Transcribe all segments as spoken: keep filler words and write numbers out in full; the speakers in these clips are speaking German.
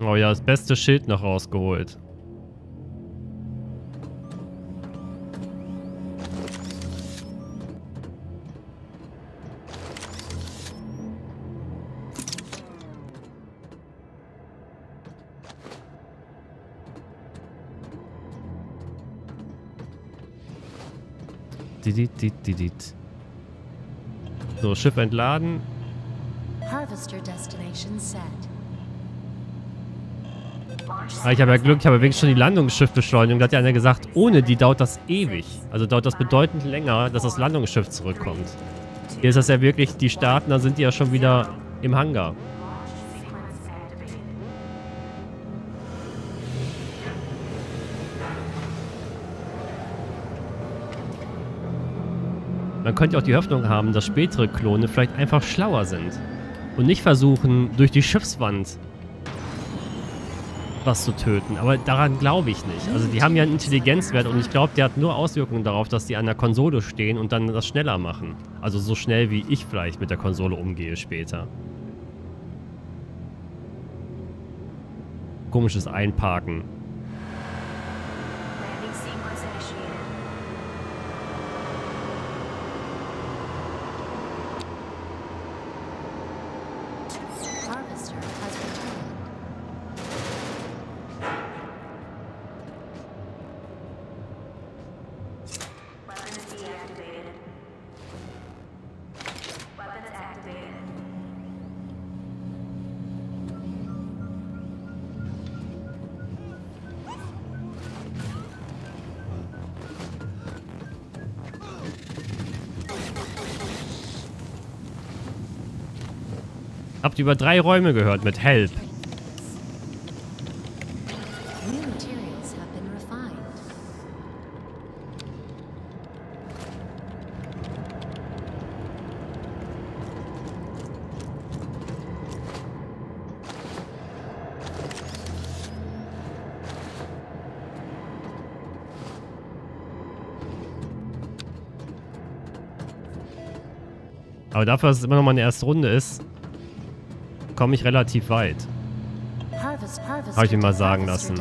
Oh ja, das beste Schild noch rausgeholt. Didit, didit, didit. So, Schiff entladen. Ah, ich habe ja Glück, ich habe wenigstens schon die Landungsschiffbeschleunigung. Da hat ja einer gesagt, ohne die dauert das ewig. Also dauert das bedeutend länger, dass das Landungsschiff zurückkommt. Hier ist das ja wirklich, die starten, dann sind die ja schon wieder im Hangar. Man könnte auch die Hoffnung haben, dass spätere Klone vielleicht einfach schlauer sind und nicht versuchen, durch die Schiffswand was zu töten. Aber daran glaube ich nicht. Also die haben ja einen Intelligenzwert und ich glaube, der hat nur Auswirkungen darauf, dass die an der Konsole stehen und dann das schneller machen. Also so schnell, wie ich vielleicht mit der Konsole umgehe später. Komisches Einparken. Habt ihr über drei Räume gehört mit Help? Aber dafür, dass es immer noch mal eine erste Runde ist, komme ich relativ weit. Habe ich mir mal sagen lassen.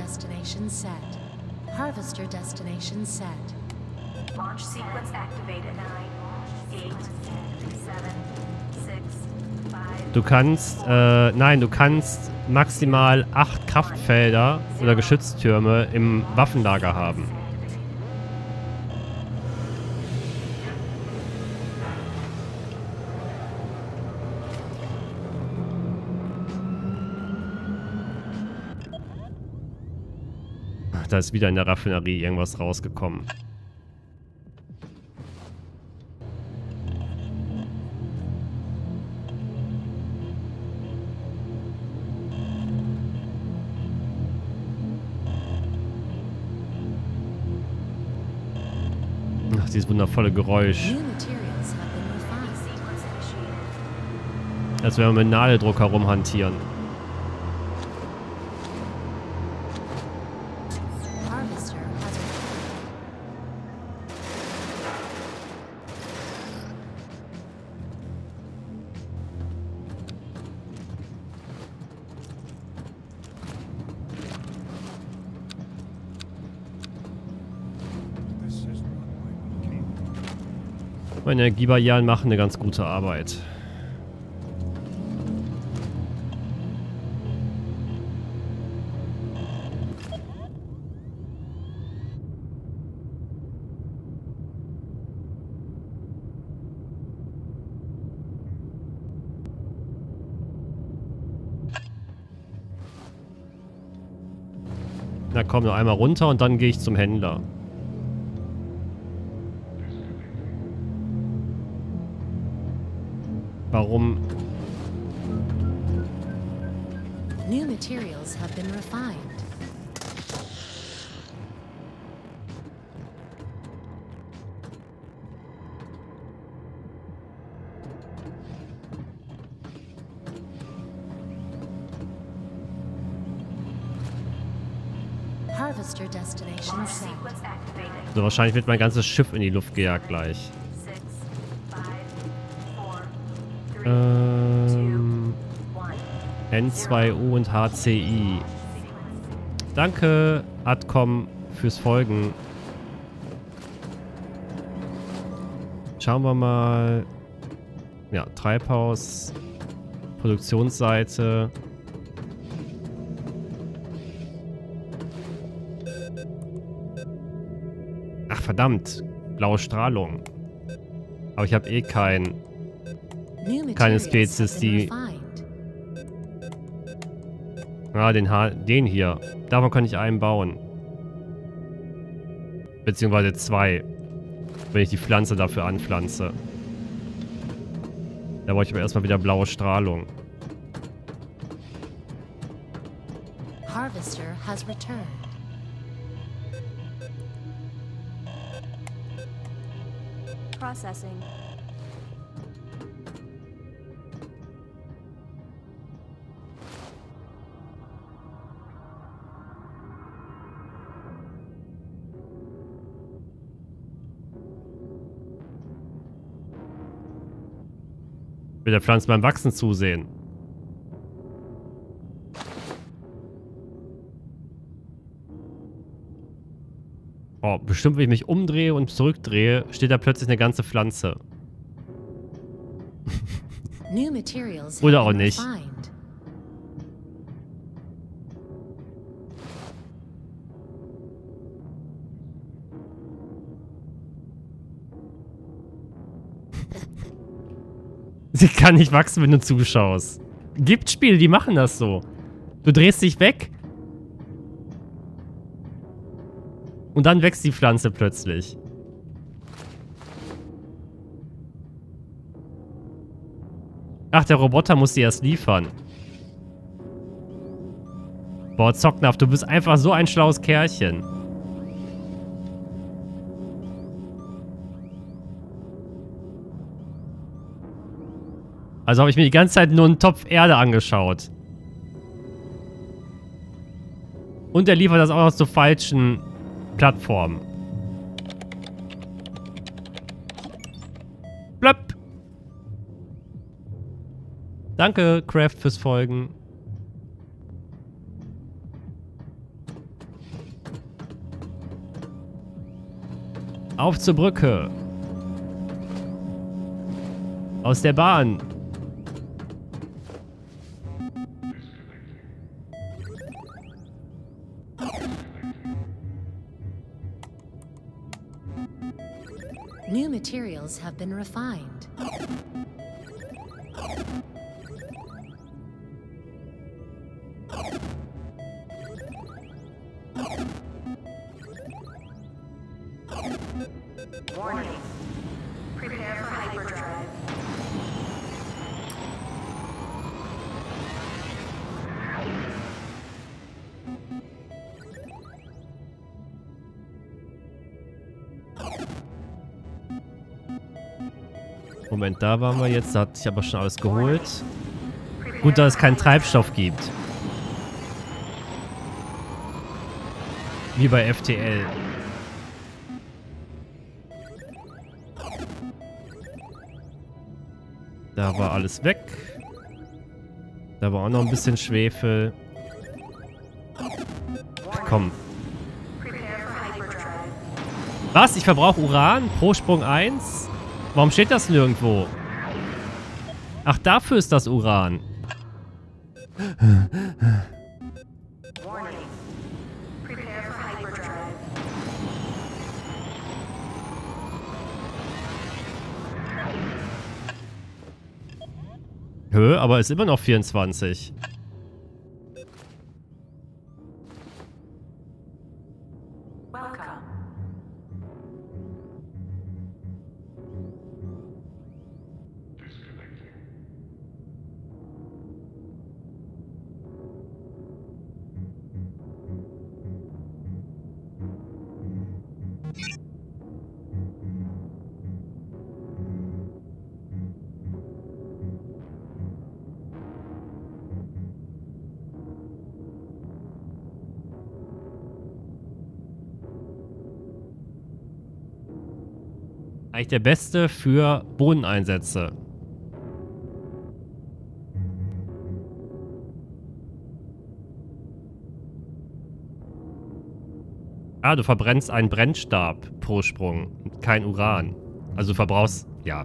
Du kannst, äh, nein, du kannst maximal acht Kraftfelder oder Geschütztürme im Waffenlager haben. Da ist wieder in der Raffinerie irgendwas rausgekommen. Ach, dieses wundervolle Geräusch. Als wenn wir mit einem Nadeldrucker rumhantieren. Meine Energiebarieren machen eine ganz gute Arbeit. Na komm, noch einmal runter und dann gehe ich zum Händler. Warum? New materials have been refined. Harvester destination set. So, wahrscheinlich wird mein ganzes Schiff in die Luft gejagt gleich. Ähm... N zwei O und H C I. Danke, Adcom, fürs Folgen. Schauen wir mal. Ja, Treibhaus, Produktionsseite. Ach, verdammt. Blaue Strahlung. Aber ich habe eh kein, keine Spezies, die... Ah, den, ha den hier. Davon kann ich einen bauen. Beziehungsweise zwei. Wenn ich die Pflanze dafür anpflanze. Da brauche ich aber erstmal wieder blaue Strahlung. Harvester has returned. Processing. Der Pflanze beim Wachsen zusehen. Oh, bestimmt, wenn ich mich umdrehe und zurückdrehe, steht da plötzlich eine ganze Pflanze. Oder auch nicht. Sie kann nicht wachsen, wenn du zuschaust. Gibt Spiele, die machen das so. Du drehst dich weg. Und dann wächst die Pflanze plötzlich. Ach, der Roboter muss sie erst liefern. Boah, Zocknaff, du bist einfach so ein schlaues Kerlchen. Also habe ich mir die ganze Zeit nur einen Topf Erde angeschaut. Und er liefert das auch noch zur falschen Plattform. Blöpp! Danke, Kraft, fürs Folgen. Auf zur Brücke. Aus der Bahn. Materials have been refined. Warning. Prepare for hyperdrive. Moment, da waren wir jetzt, da hatte ich aber schon alles geholt. Gut, dass es keinen Treibstoff gibt. Wie bei F T L. Da war alles weg. Da war auch noch ein bisschen Schwefel. Ach, komm. Was? Ich verbrauche Uran pro Sprung eins? Warum steht das nirgendwo? Ach, dafür ist das Uran. Hö, aber ist immer noch vierundzwanzig. Eigentlich der beste für Bodeneinsätze. Ah, du verbrennst einen Brennstab pro Sprung. Kein Uran. Also du verbrauchst... Ja.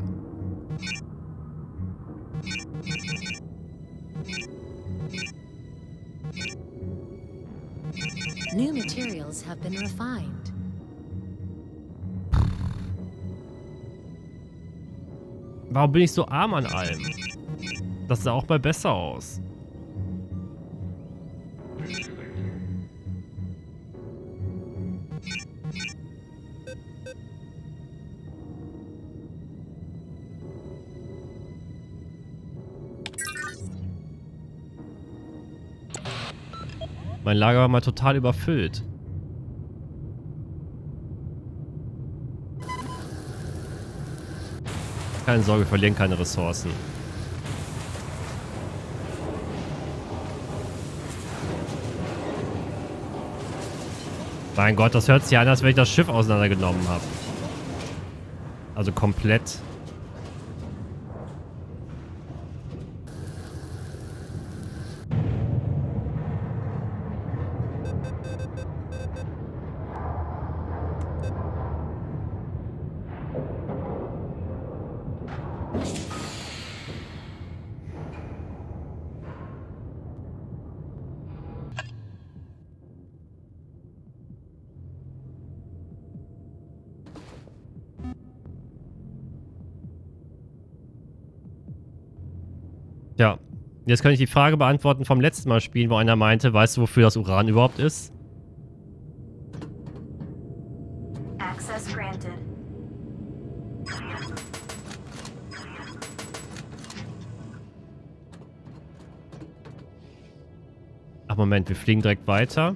New materials have been refined. Warum bin ich so arm an allem? Das sah auch mal besser aus. Mein Lager war mal total überfüllt. Keine Sorge, wir verlieren keine Ressourcen. Mein Gott, das hört sich ja an, als wenn ich das Schiff auseinandergenommen habe. Also komplett. Ja, jetzt kann ich die Frage beantworten vom letzten Mal spielen, wo einer meinte, weißt du, wofür das Uran überhaupt ist? Access granted. Ach Moment, wir fliegen direkt weiter.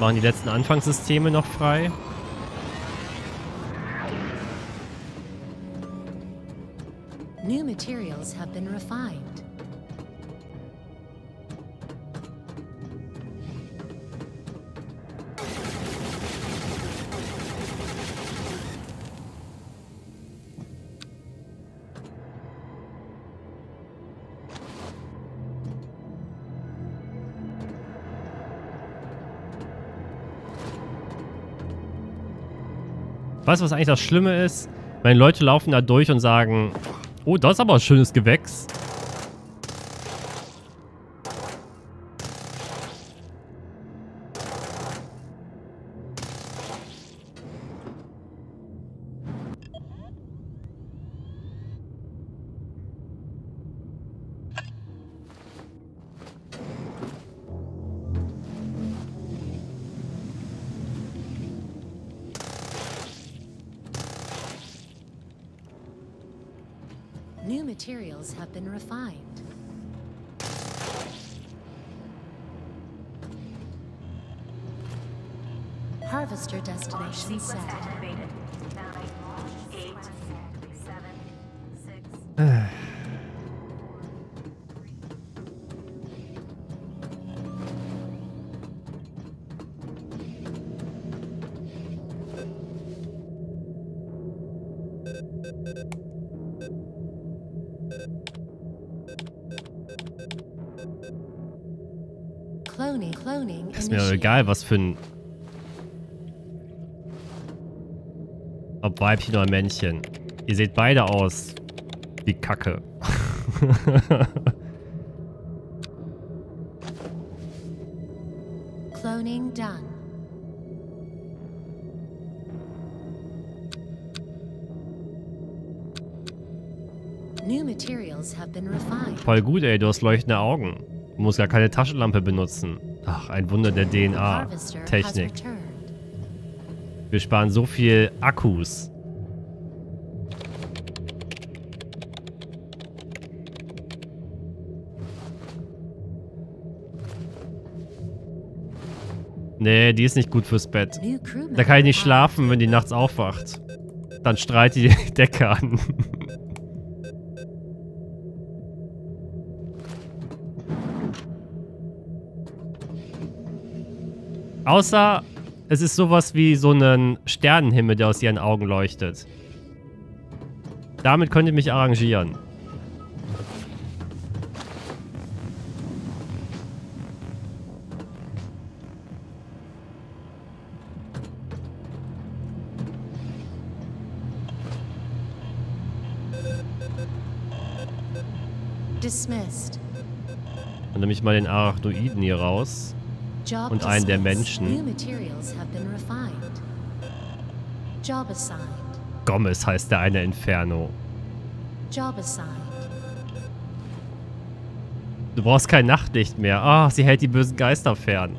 Machen die letzten Anfangssysteme noch frei. New materials have been refined. Weißt du, was eigentlich das Schlimme ist? Meine Leute laufen da durch und sagen, oh, das ist aber ein schönes Gewächs. New materials have been refined. Harvester destination set. Ist mir egal, was für ein... Ob Weibchen oder Männchen. Ihr seht beide aus wie Kacke. Cloning done. New materials have been refined. Voll gut, ey, du hast leuchtende Augen. Du musst gar keine Taschenlampe benutzen. Ach, ein Wunder der D N A-Technik. Wir sparen so viel Akkus. Nee, die ist nicht gut fürs Bett. Da kann ich nicht schlafen, wenn die nachts aufwacht. Dann strahlt die die Decke an. Außer Es ist sowas wie so ein Sternenhimmel, der aus ihren Augen leuchtet. Damit könnt ihr mich arrangieren. Dismissed. Dann nehme ich mal den Arachnoiden hier raus. Und einen der Menschen. Gomez heißt der eine Inferno. Du brauchst kein Nachtlicht mehr. Ah, sie hält die bösen Geister fern.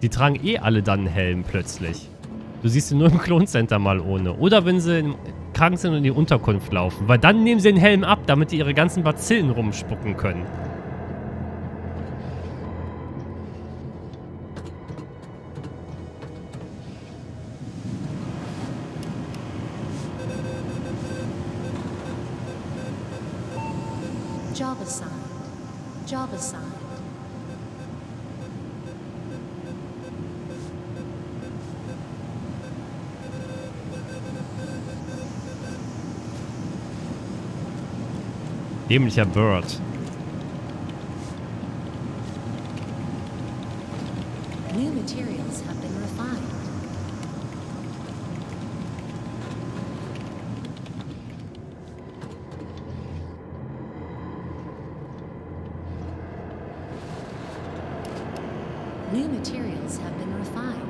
Die tragen eh alle dann einen Helm plötzlich. Du siehst sie nur im Kloncenter mal ohne. Oder wenn sie im krank sind und in die Unterkunft laufen. Weil dann nehmen sie den Helm ab, damit die ihre ganzen Bazillen rumspucken können. Job assigned. Job assigned. Dämlicher Bird. New materials have been refined. New materials have been refined.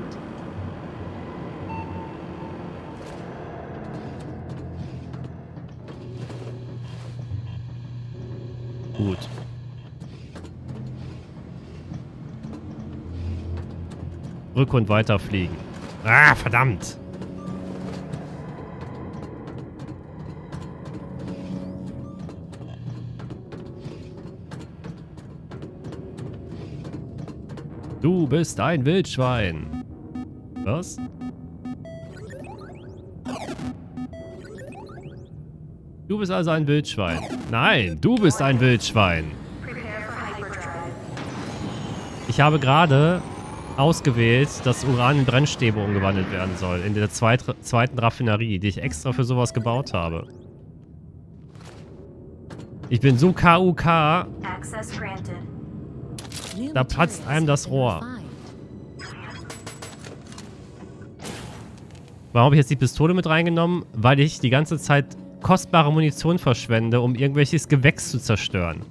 Gut. Rück und weiterfliegen. Ah, verdammt! Du bist ein Wildschwein. Was? Du bist also ein Wildschwein. Nein, du bist ein Wildschwein. Ich habe gerade ausgewählt, dass Uran in Brennstäbe umgewandelt werden soll. In der zweit, zweiten Raffinerie, die ich extra für sowas gebaut habe. Ich bin so K U K. Da platzt einem das Rohr. Warum habe ich jetzt die Pistole mit reingenommen? Weil ich die ganze Zeit kostbare Munition verschwende, um irgendwelches Gewächs zu zerstören,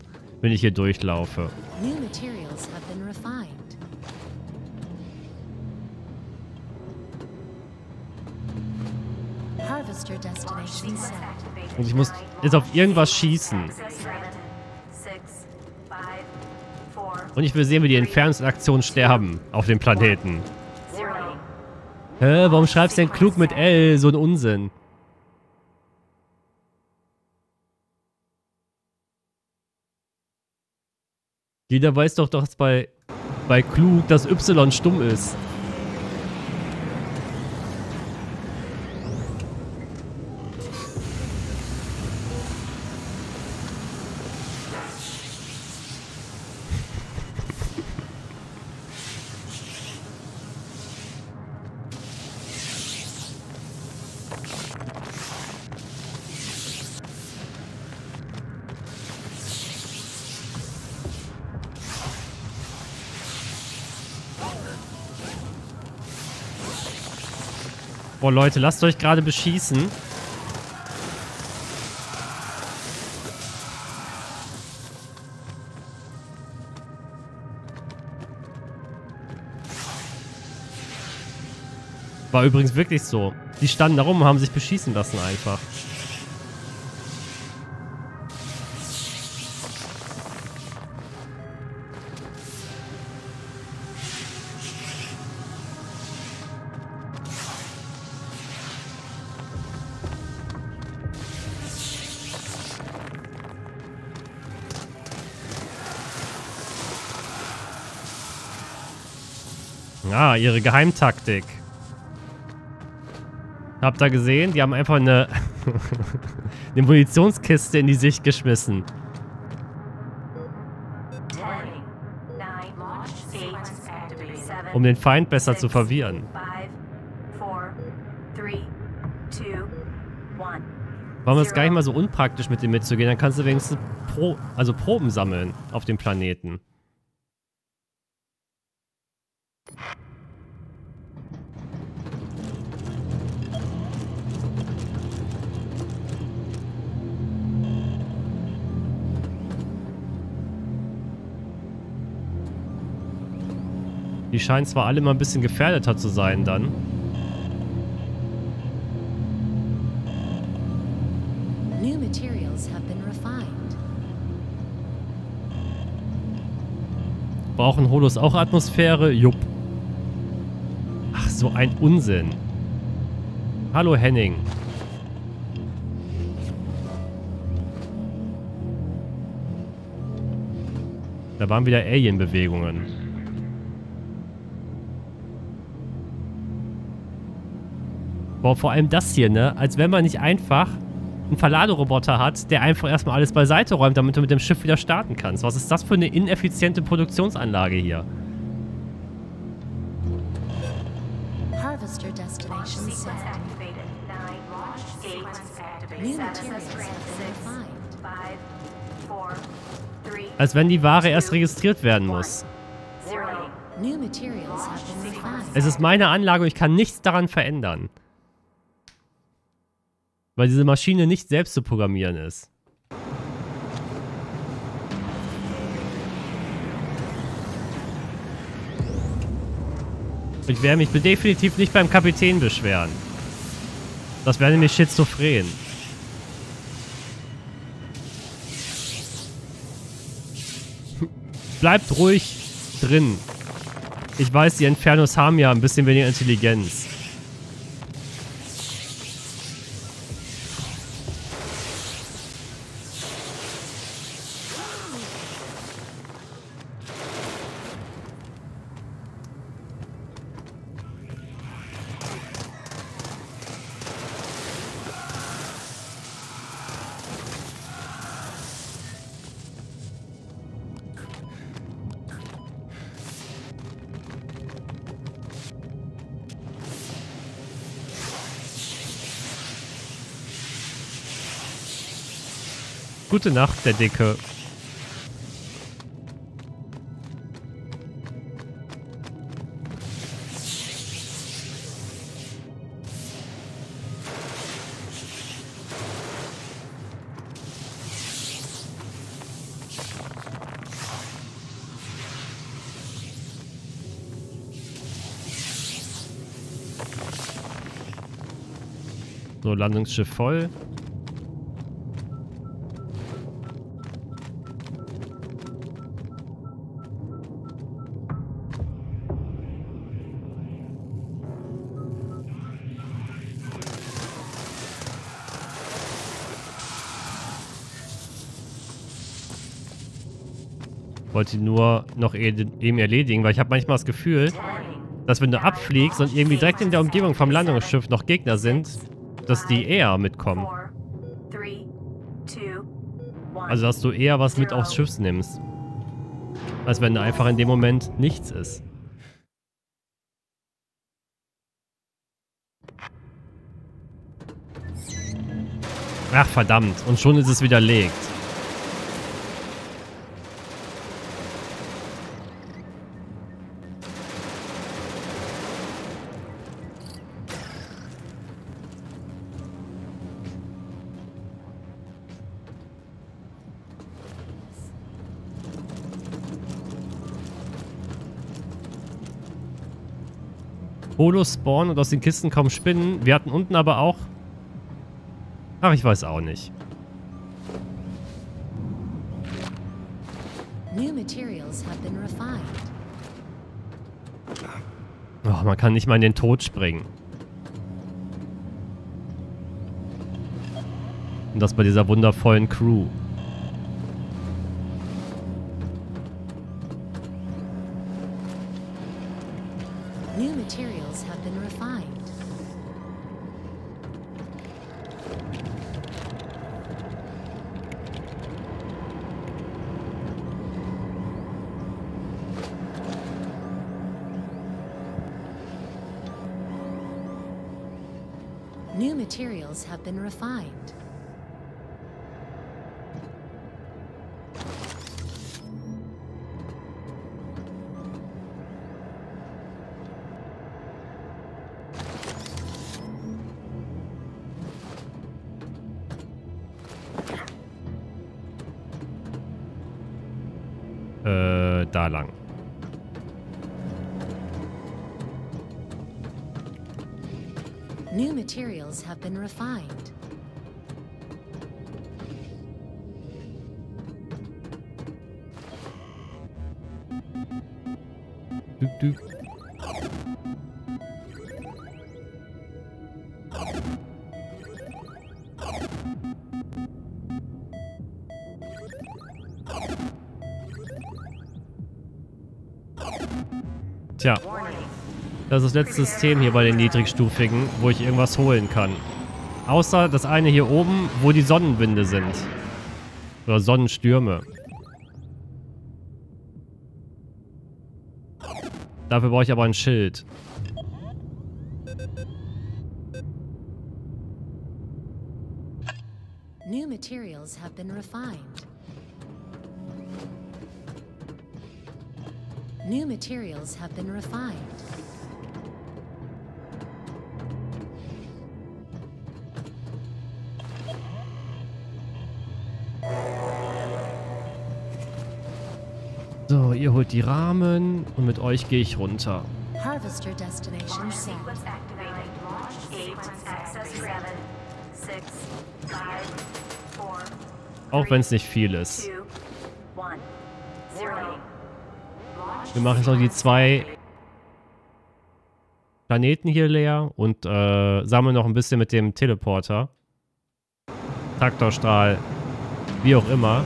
wenn ich hier durchlaufe. Und ich muss jetzt auf irgendwas schießen. Und ich will sehen, wie die Infernos in Aktion sterben auf dem Planeten. Hä, warum schreibst du denn klug mit L? So ein Unsinn. Jeder weiß doch, dass bei, bei klug das Y stumm ist. Boah, Leute, lasst euch gerade beschießen. War übrigens wirklich so. Die standen da rum und haben sich beschießen lassen einfach. Ah, ihre Geheimtaktik. Habt ihr gesehen? Die haben einfach eine, eine Munitionskiste in die Sicht geschmissen. um den Feind besser zu verwirren. Warum wir es gar nicht mal so unpraktisch mit dem mitzugehen? Dann kannst du wenigstens Pro also Proben sammeln auf dem Planeten. Die scheinen zwar alle mal ein bisschen gefährdeter zu sein dann. New materials have been refined. Brauchen Holos auch Atmosphäre? Jupp. Ach, so ein Unsinn. Hallo Henning. Da waren wieder Alien-Bewegungen. Boah, vor allem das hier, ne? Als wenn man nicht einfach einen Verladeroboter hat, der einfach erstmal alles beiseite räumt, damit du mit dem Schiff wieder starten kannst. Was ist das für eine ineffiziente Produktionsanlage hier? Harvester Destination set. Als wenn die Ware erst registriert werden muss. Es ist meine Anlage und ich kann nichts daran verändern. Weil diese Maschine nicht selbst zu programmieren ist. Ich werde mich definitiv nicht beim Kapitän beschweren. Das wäre nämlich schizophren. Bleibt ruhig drin. Ich weiß, die Infernos haben ja ein bisschen weniger Intelligenz. Gute Nacht, der Dicke. So, Landungsschiff voll. Wollte nur noch eben erledigen, weil ich habe manchmal das Gefühl, dass wenn du abfliegst und irgendwie direkt in der Umgebung vom Landungsschiff noch Gegner sind, dass die eher mitkommen. Also dass du eher was mit aufs Schiff nimmst, als wenn da einfach in dem Moment nichts ist. Ach verdammt, und schon ist es widerlegt. Holos spawnen und aus den Kisten kommen Spinnen. Wir hatten unten aber auch... Ach, ich weiß auch nicht. Oh, man kann nicht mal in den Tod springen. Und das bei dieser wundervollen Crew. New materials have been refined. Äh, da lang. New materials have been refined. Düb, düb. Tja. Das ist das letzte System hier bei den Niedrigstufigen, wo ich irgendwas holen kann. Außer das eine hier oben, wo die Sonnenwinde sind. Oder Sonnenstürme. Dafür brauche ich aber ein Schild. New materials have been refined. New materials have been refined. So, ihr holt die Rahmen und mit euch gehe ich runter. Harvester Destination C. Auch wenn es nicht viel ist. Wir machen jetzt noch die zwei Planeten hier leer und äh, sammeln noch ein bisschen mit dem Teleporter. Traktorstrahl, wie auch immer.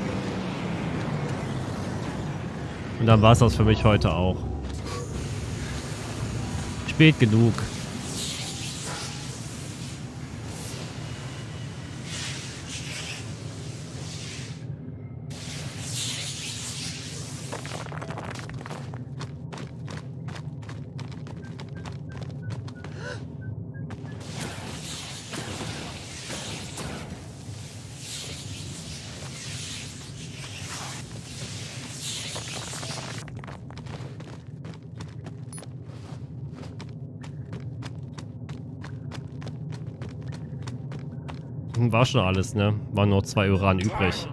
Und dann war es das für mich heute auch. Spät genug. War schon alles, ne? Waren noch zwei Uran übrig.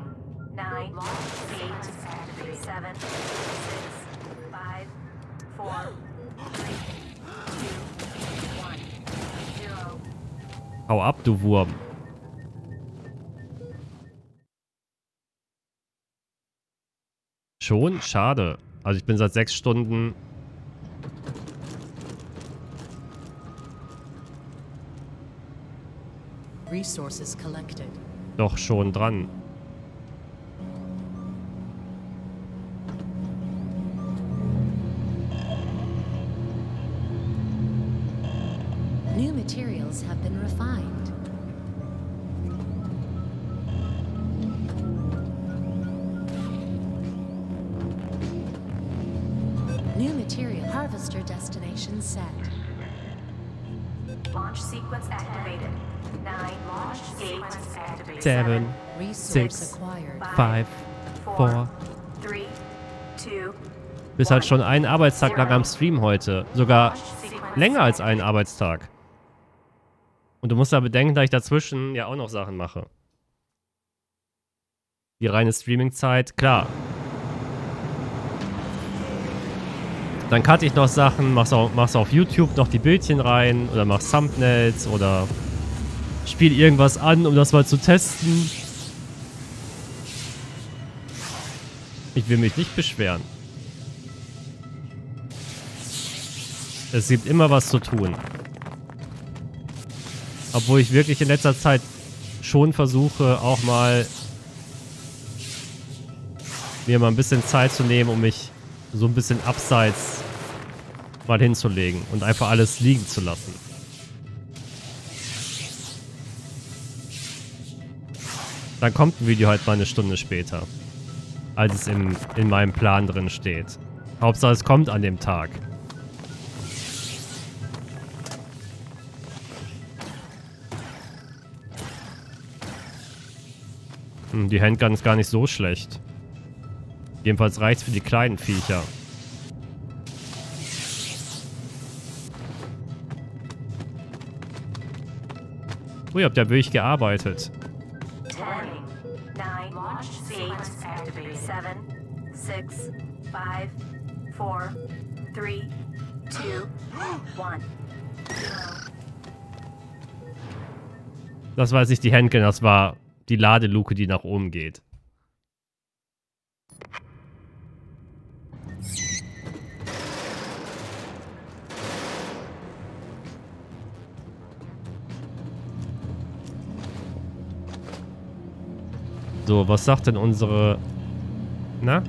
Hau ab, du Wurm. Schon? Schade. Also ich bin seit sechs Stunden... Doch schon dran. New materials have been refined. New material harvester destination set. Launch sequence activated. nine, eight, seven, six, five, four, three, two, Bist halt schon einen Arbeitstag lang am Stream heute. Sogar länger als einen Arbeitstag. Und du musst da bedenken, dass ich dazwischen ja auch noch Sachen mache. Die reine Streaming-Zeit, klar. Dann cutte ich noch Sachen, mach's auf, mach's auf YouTube noch die Bildchen rein oder mach Thumbnails oder spiel irgendwas an, um das mal zu testen. Ich will mich nicht beschweren. Es gibt immer was zu tun. Obwohl ich wirklich in letzter Zeit schon versuche, auch mal mir mal ein bisschen Zeit zu nehmen, um mich so ein bisschen abseits mal hinzulegen und einfach alles liegen zu lassen. Dann kommt ein Video halt mal eine Stunde später, als es in, in meinem Plan drin steht. Hauptsache es kommt an dem Tag. Hm, die Handgun ist gar nicht so schlecht. Jedenfalls reicht's für die kleinen Viecher. Ui, habt ihr wirklich gearbeitet. Das weiß ich, die Handgun, das war die Ladeluke, die nach oben geht. So, was sagt denn unsere... Na?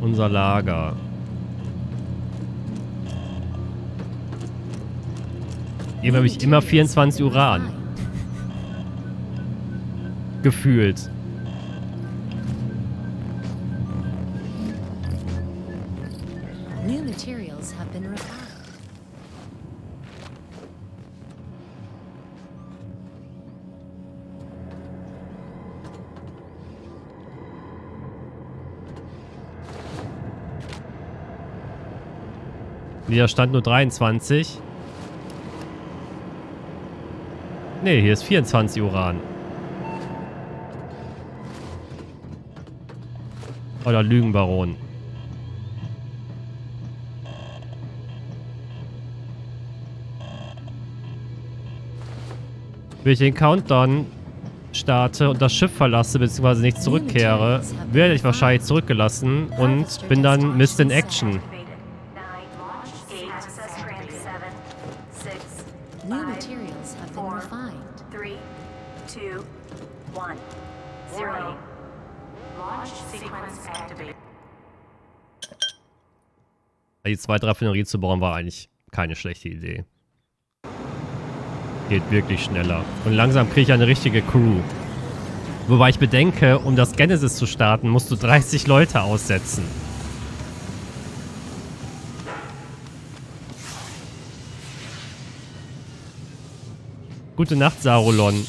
Unser Lager. Hier habe ich immer vierundzwanzig Uhr an. Gefühlt. New materials have been refined. Widerstand nur dreiundzwanzig. Ne, hier ist vierundzwanzig Uran. Oder Lügenbaron. Wenn ich den Countdown starte und das Schiff verlasse, beziehungsweise nicht zurückkehre, werde ich wahrscheinlich zurückgelassen und bin dann Mist in Action. Die zweite Raffinerie zu bauen war eigentlich keine schlechte Idee. Geht wirklich schneller. Und langsam kriege ich eine richtige Crew. Wobei ich bedenke, um das Genesis zu starten, musst du dreißig Leute aussetzen. Gute Nacht, Sarulon.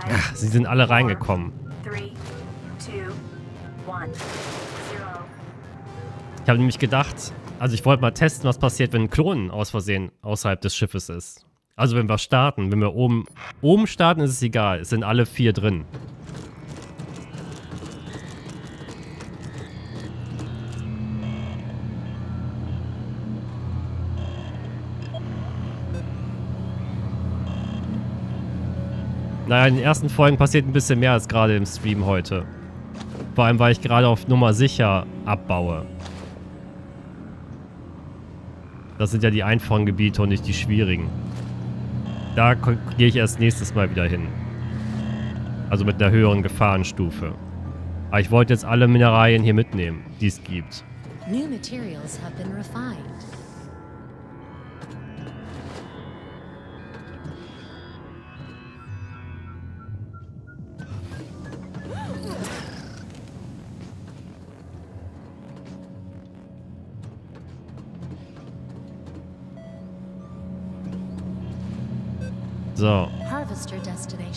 Ach, sie sind alle reingekommen. Ich habe nämlich gedacht, also ich wollte mal testen, was passiert, wenn ein Klon aus Versehen außerhalb des Schiffes ist. Also wenn wir starten, wenn wir oben, oben starten, ist es egal. Es sind alle vier drin. Naja, in den ersten Folgen passiert ein bisschen mehr als gerade im Stream heute. Vor allem, weil ich gerade auf Nummer sicher abbaue. Das sind ja die einfachen Gebiete und nicht die schwierigen. Da gehe ich erst nächstes Mal wieder hin. Also mit einer höheren Gefahrenstufe. Aber ich wollte jetzt alle Mineralien hier mitnehmen, die es gibt. New materials have been refined. So,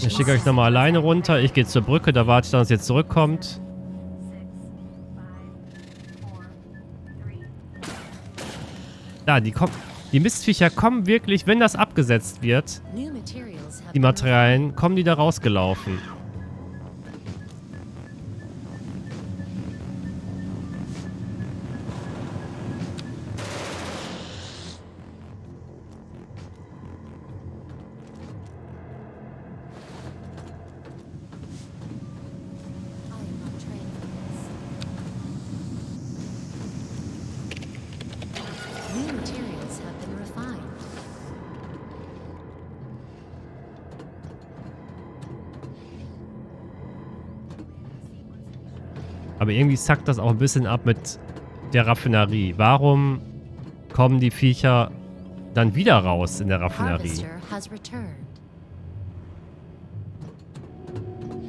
ich schicke euch nochmal alleine runter, ich gehe zur Brücke, da warte ich, dass es jetzt zurückkommt. Da, die, kommen, die Mistviecher kommen wirklich, wenn das abgesetzt wird, die Materialien, kommen die da rausgelaufen. Aber irgendwie zackt das auch ein bisschen ab mit der Raffinerie. Warum kommen die Viecher dann wieder raus in der Raffinerie?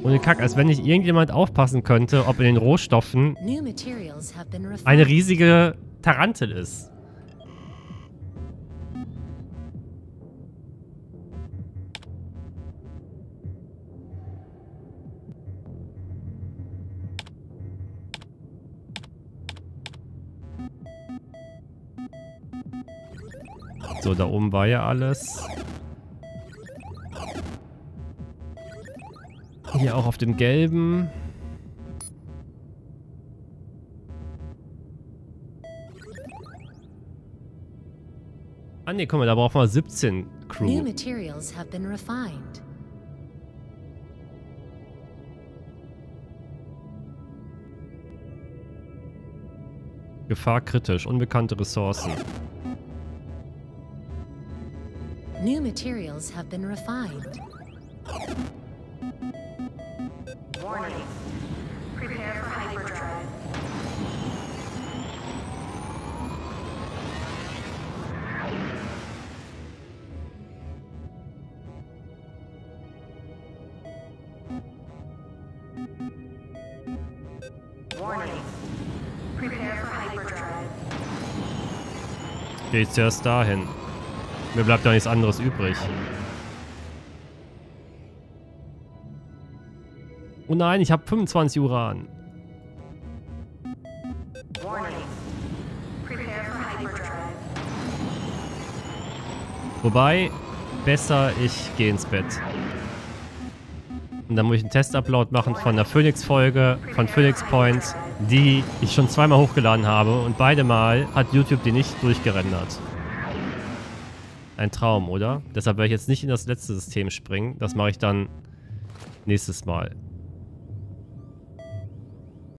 Ohne Kack, als wenn nicht irgendjemand aufpassen könnte, ob in den Rohstoffen eine riesige Tarantel ist. So, da oben war ja alles. Hier auch auf dem gelben. Ah ne, guck mal, da brauchen wir siebzehn Crew. New materials have been refined. Gefahr kritisch, unbekannte Ressourcen. New materials have been refined. Warning. Prepare for hyperdrive. Warning. Prepare for hyperdrive. Geht's erst dahin. Mir bleibt doch nichts anderes übrig. Oh nein, ich habe fünfundzwanzig Uran. Wobei, besser ich gehe ins Bett. Und dann muss ich einen Test-Upload machen von der Phoenix-Folge von Phoenix Point, die ich schon zweimal hochgeladen habe und beide Mal hat YouTube die nicht durchgerendert. Ein Traum, oder? Deshalb werde ich jetzt nicht in das letzte System springen. Das mache ich dann nächstes Mal.